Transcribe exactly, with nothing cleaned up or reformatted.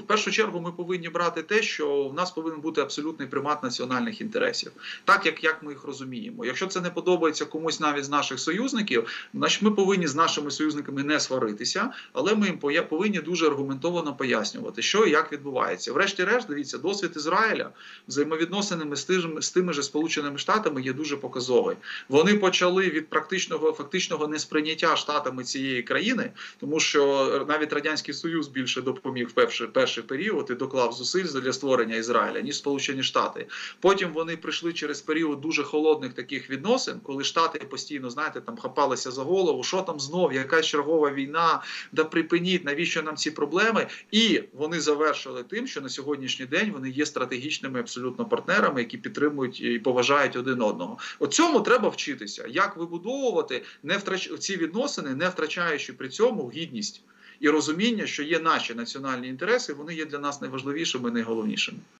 В першу чергу ми повинні брати те, що в нас повинен бути абсолютний примат національних інтересів, так як, як ми їх розуміємо. Якщо це не подобається комусь навіть з наших союзників, значить ми повинні з нашими союзниками не сваритися, але ми їм повинні дуже аргументовано пояснювати, що і як відбувається. Врешті-решт, дивіться, досвід Ізраїля взаємовідносинами з тими, з тими ж Сполученими Штатами є дуже показовий. Вони почали від практичного, фактичного несприйняття Штатами цієї країни, тому що навіть Радянський Союз більше допоміг перший перший період і доклав зусиль для створення Ізраїля, ніж Сполучені Штати. Потім вони прийшли через період дуже холодних таких відносин, коли Штати постійно, знаєте, там хапалися за голову, що там знов, якась чергова війна, да припиніть, навіщо нам ці проблеми? І вони завершили тим, що на сьогоднішній день вони є стратегічними абсолютно партнерами, які підтримують і поважають один одного. О цьому треба вчитися, як вибудовувати не втрач... ці відносини, не втрачаючи при цьому гідність. І розуміння, що є наші національні інтереси, вони є для нас найважливішими і найголовнішими.